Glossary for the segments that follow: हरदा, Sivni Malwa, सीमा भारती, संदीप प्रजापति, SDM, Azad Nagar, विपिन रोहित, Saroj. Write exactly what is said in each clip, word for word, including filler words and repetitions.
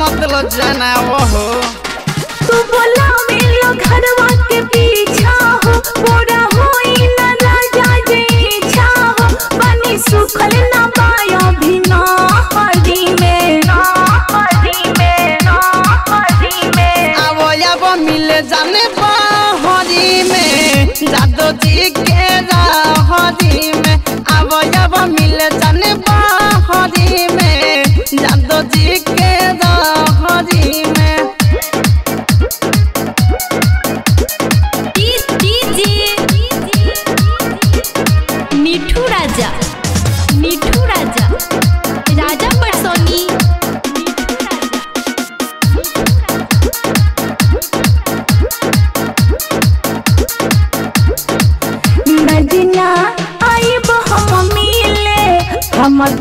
मतलब जाना वो हो तू बोला मिलो घरवा के पीछा हो पूरा होई ना राजा जी इच्छा हो बनी सुखल ना पायो भी ना हरी में ना हरी में ना हरी में आवो आवो मिले जाने पा हरी में जादो जी के रा हरी में आवो आवो मिले जाने पा हरी में जादो जी के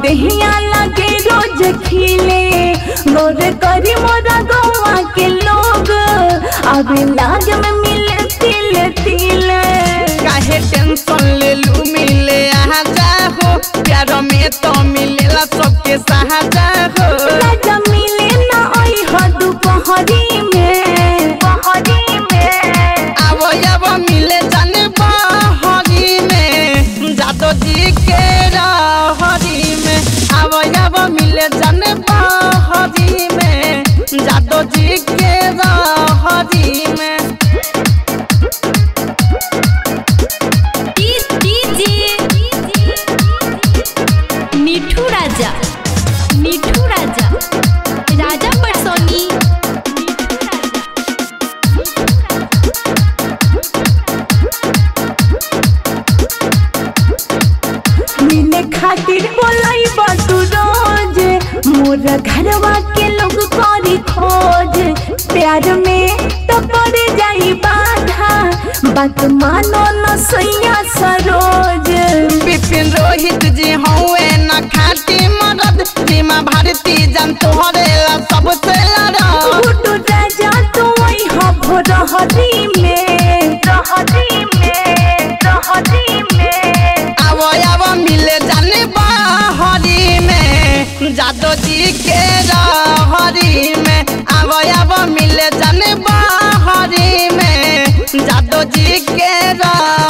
देहिया लगे रोज खिले गोर करी मोरा गोवा के लोग अब लाज में मिले तिल तिल काहे टेंशन ले लू मिले आ जा हो प्यार में तो मिलेला सबके सहा जा हो राजा मिले ना आई हो दुपहरी में पहरी में आवो आवो मिले जाने पहरी में जादो जी के मिले जाने हरी में जादो जी के हरी में मिठू राजा मिठू राजा राजा परसोनी मिले खातिर बोलाई बातू मोरा घरवा के लोग करी खोज प्यार में तो पड़ जाई बाधा बात मानो न सैया सरोज विपिन रोहित जी होए न खाटी मदद सीमा भारती जन तोहरे ला सबसे लड़ा उठू राजा तू आई हो भोरहरी में रहरी में रहरी में आवो आवो मिले जाने बाहरी में जादो जी के हरी में आवो आवो मिले जाने बाहरी में जादो जी के